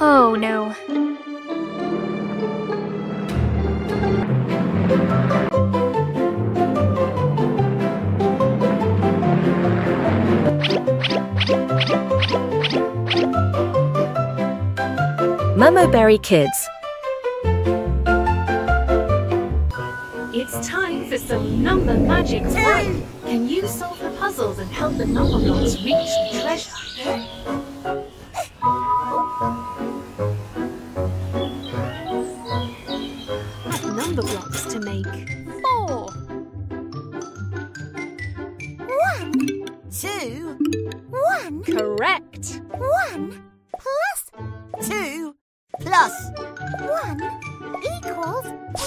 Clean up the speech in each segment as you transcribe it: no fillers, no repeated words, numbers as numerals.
Oh no. Berry Kids. It's time for some number magic fun. Can you solve the puzzles and help the Numberblocks reach the treasure? Numberblocks to make 4. 1, 2, 1. Correct. 1 plus 2 plus 1 equals 4.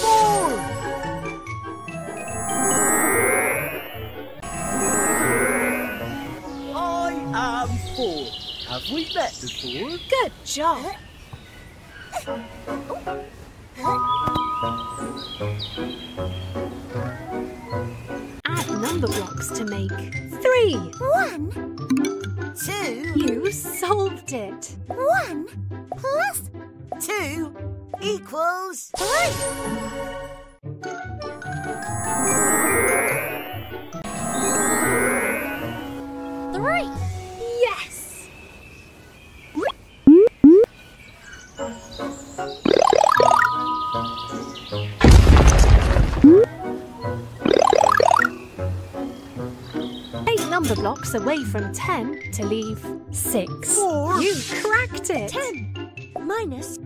I am 4. Have we met before? Good job. Add Numberblocks to make 3. 1, 2. You solved it. 1 plus 2 equals 3. Yes. Eight Numberblocks away from 10 to leave 6. 4. You cracked it. 10 minus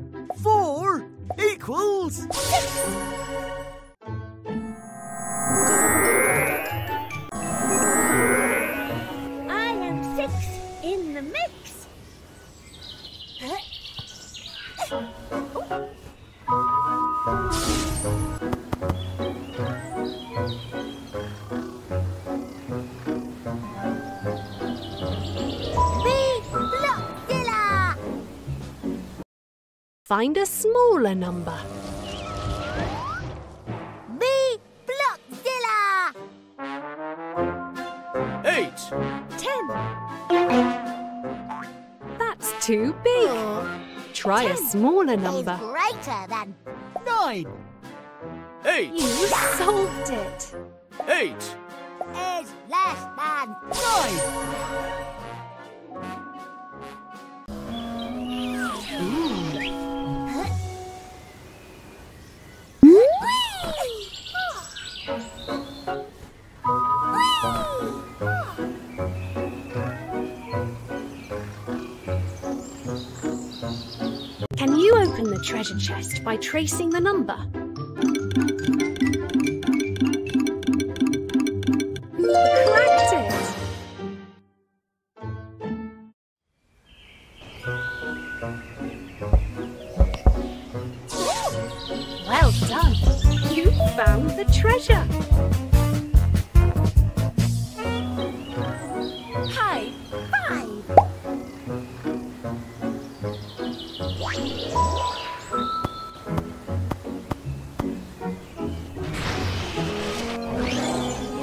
4 equals 6. I am 6 in the mix. Find a smaller number. Be Blockzilla! 8. 10. That's too big. Try a smaller number. Is greater than 9. 8. You solved it. 8 is less than 9. Can you open the treasure chest by tracing the number? Cracked it! Well done! You found the treasure! High five!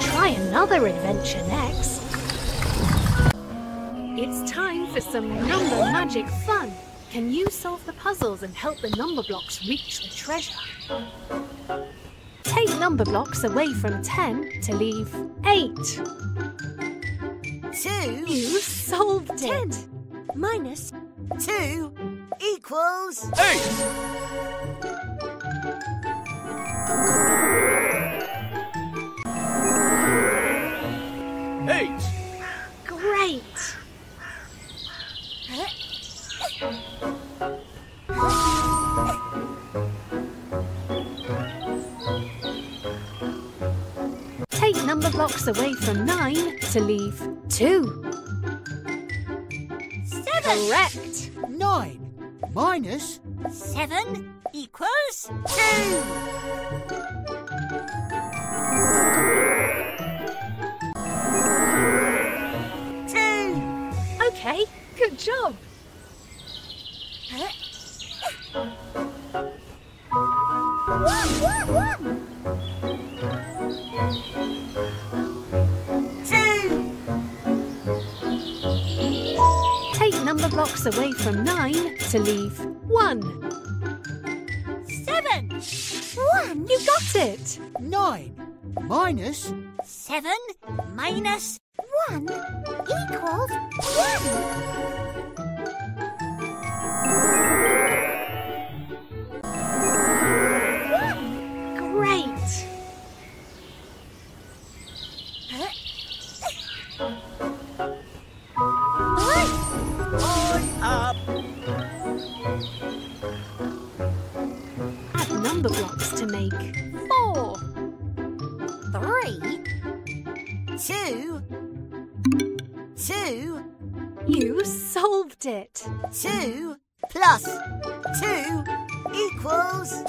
Try another adventure next. It's time for some number magic fun. Can you solve the puzzles and help the Numberblocks reach the treasure? Take Numberblocks away from 10 to leave 8. 2. You solved 10. It. 10 minus 2 equals 8. Great. Take Numberblocks away from 9 to leave 2. 7. Correct. 9 minus 7 equals 2. Okay, good job. 6 away from 9 to leave 1. 7. 1. You got it. 9 minus 7 minus 1 equals 1. Great. Numberblocks to make 4, 3, 2, 2. You solved it. 2 plus 2 equals 4.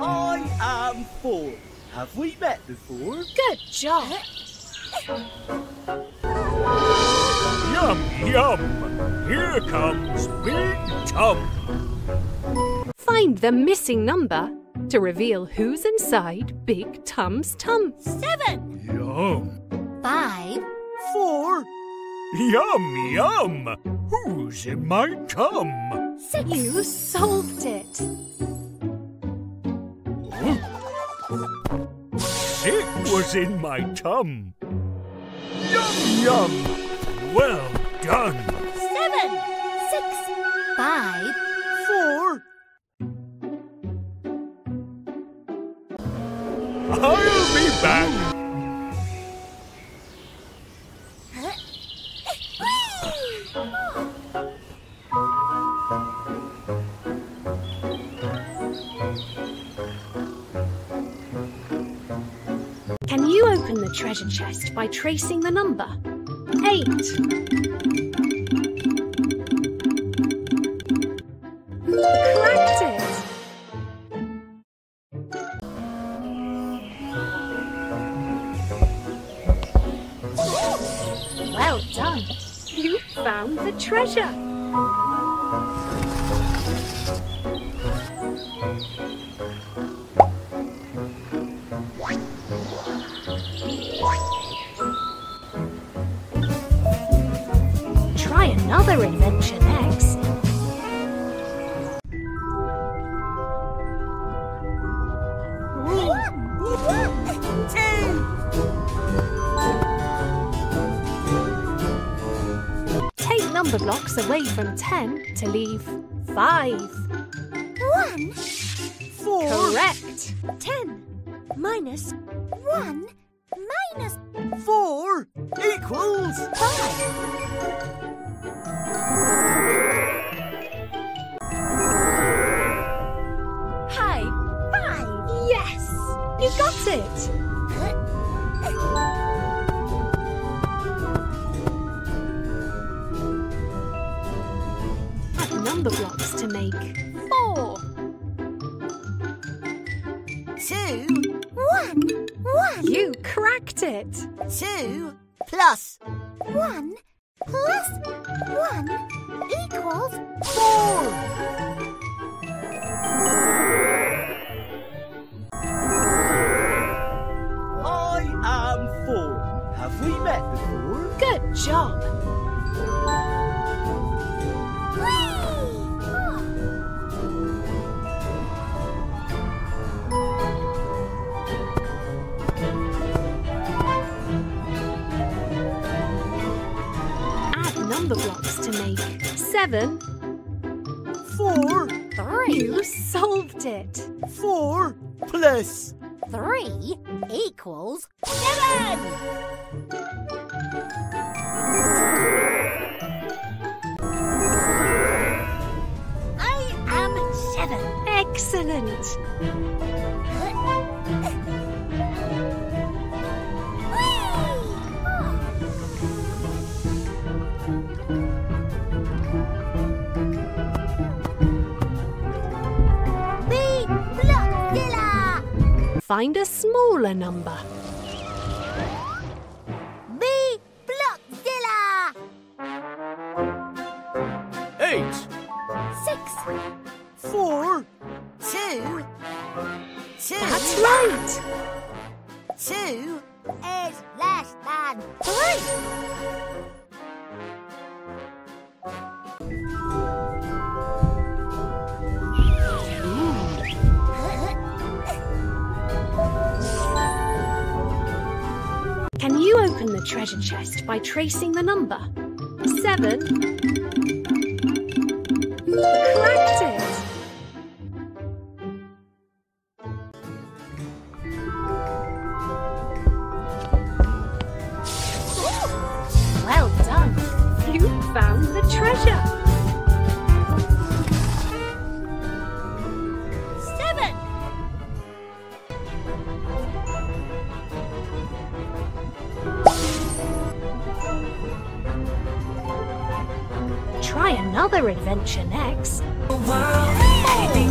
I am 4. Have we met before? Good job. Yum, yum! Here comes Big Tum! Find the missing number to reveal who's inside Big Tum's tum. 7! Yum! 5! 4! Yum, yum! Who's in my tum? 6! You solved it! 6 was in my tum! Yum, yum! Well done! 7, 6, 5, 4. I'll be back! Can you open the treasure chest by tracing the number? 8. Cracked it. Well done. You found the treasure. Another invention next. Take number blocks away from 10 to leave 5. 1. 4. Correct. 10 minus 1 minus 4 equals 5. High five! Yes! You got it! Have number blocks to make 4, 2, 1, 1. You cracked it! 2 plus 1 plus 1 equals 4. I am 4. Have we met before? Good job. Blocks to make 7, 4, 3. You solved it. 4 plus 3 equals 7. I am 7. Excellent. Find a smaller number. Be Blockzilla! 8, 6, 4, 2, 2. That's right! 2 Can you open the treasure chest by tracing the number? 7. Cracked it! Well done! You found the treasure! Try another adventure next.